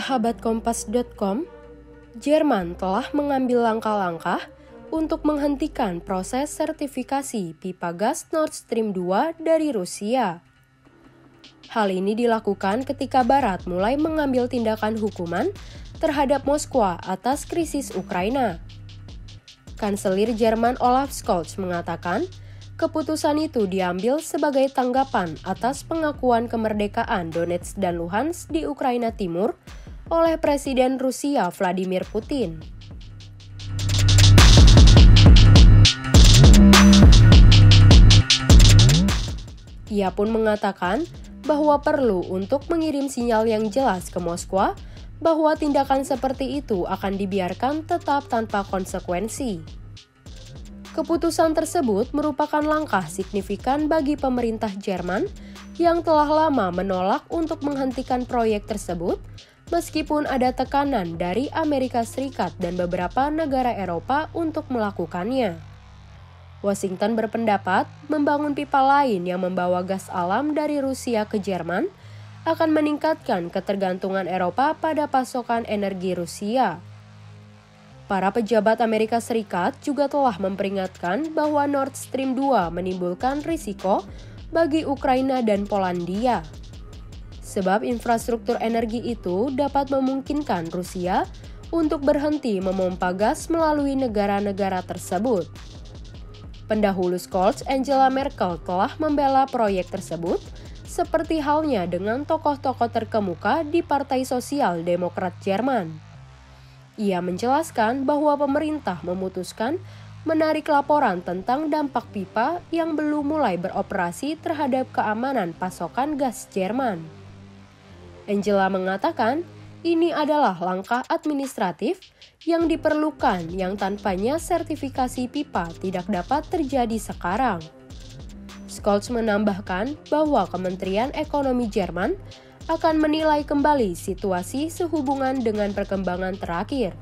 Sahabat Kompas.com, Jerman telah mengambil langkah-langkah untuk menghentikan proses sertifikasi pipa gas Nord Stream 2 dari Rusia. Hal ini dilakukan ketika Barat mulai mengambil tindakan hukuman terhadap Moskwa atas krisis Ukraina. Kanselir Jerman Olaf Scholz mengatakan, keputusan itu diambil sebagai tanggapan atas pengakuan kemerdekaan Donetsk dan Luhansk di Ukraina Timur oleh Presiden Rusia Vladimir Putin. Ia pun mengatakan bahwa perlu untuk mengirim sinyal yang jelas ke Moskwa bahwa tindakan seperti itu akan dibiarkan tetap tanpa konsekuensi. Keputusan tersebut merupakan langkah signifikan bagi pemerintah Jerman yang telah lama menolak untuk menghentikan proyek tersebut, meskipun ada tekanan dari Amerika Serikat dan beberapa negara Eropa untuk melakukannya. Washington berpendapat membangun pipa lain yang membawa gas alam dari Rusia ke Jerman akan meningkatkan ketergantungan Eropa pada pasokan energi Rusia. Para pejabat Amerika Serikat juga telah memperingatkan bahwa Nord Stream 2 menimbulkan risiko bagi Ukraina dan Polandia, sebab infrastruktur energi itu dapat memungkinkan Rusia untuk berhenti memompa gas melalui negara-negara tersebut. Pendahulu Scholz, Angela Merkel, telah membela proyek tersebut, seperti halnya dengan tokoh-tokoh terkemuka di Partai Sosial Demokrat Jerman. Ia menjelaskan bahwa pemerintah memutuskan menarik laporan tentang dampak pipa yang belum mulai beroperasi terhadap keamanan pasokan gas Jerman. Angela mengatakan, ini adalah langkah administratif yang diperlukan yang tanpanya sertifikasi pipa tidak dapat terjadi sekarang. Scholz menambahkan bahwa Kementerian Ekonomi Jerman akan menilai kembali situasi sehubungan dengan perkembangan terakhir.